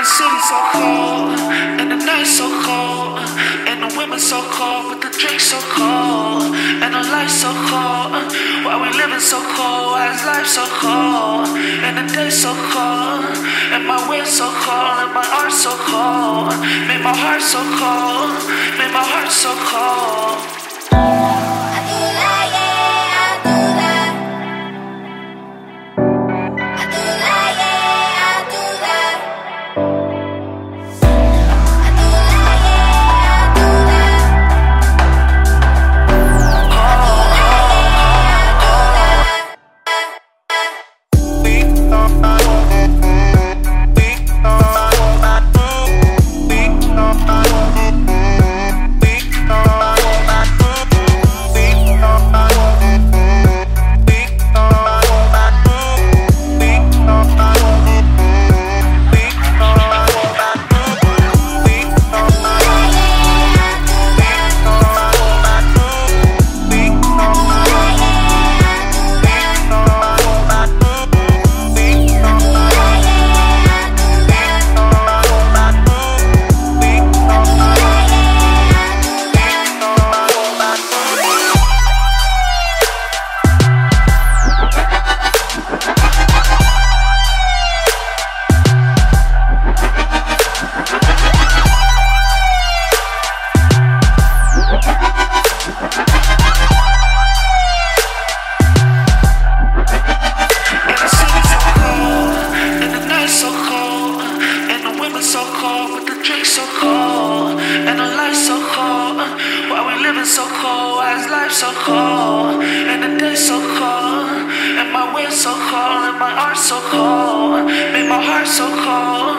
the city's so cold, and the night's so cold, and the women so cold, but the drinks so cold, and the life so cold. Why we living so cold? Why is life so cold? And the day so cold, and my way so cold, and my heart so cold, made my heart so cold, made my heart so cold. So cold, why is life so cold? And the day so cold, and my way so cold, and my heart so cold, made my heart so cold.